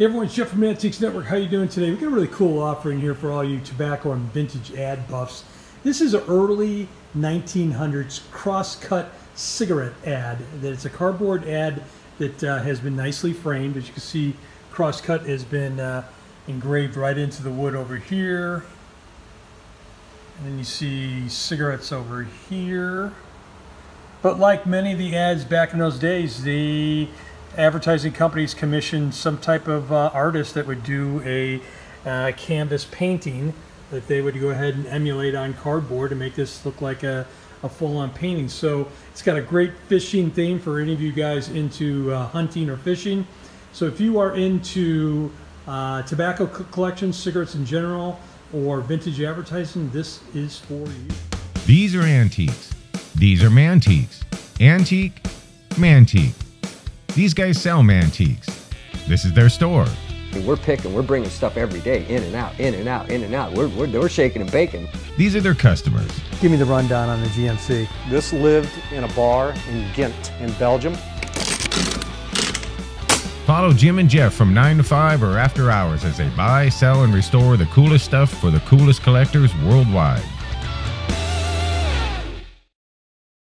Hey everyone, it's Jeff from Mantiques Network. How you doing today? We've got a really cool offering here for all you tobacco and vintage ad buffs. This is an early 1900s cross-cut cigarette ad. It's a cardboard ad that has been nicely framed. As you can see, cross-cut has been engraved right into the wood over here. And then you see cigarettes over here. But like many of the ads back in those days, the advertising companies commissioned some type of artist that would do a canvas painting that they would go ahead and emulate on cardboard and make this look like a full-on painting. So it's got a great fishing theme for any of you guys into hunting or fishing. So if you are into tobacco collections, cigarettes in general, or vintage advertising, this is for you. These are antiques. These are Mantiques. Antique, Mantique. These guys sell Mantiques. This is their store. And we're picking, we're bringing stuff every day, in and out, in and out, in and out. We're shaking and baking. These are their customers. Give me the rundown on the GMC. This lived in a bar in Ghent in Belgium. Follow Jim and Jeff from 9 to 5 or after hours as they buy, sell, and restore the coolest stuff for the coolest collectors worldwide.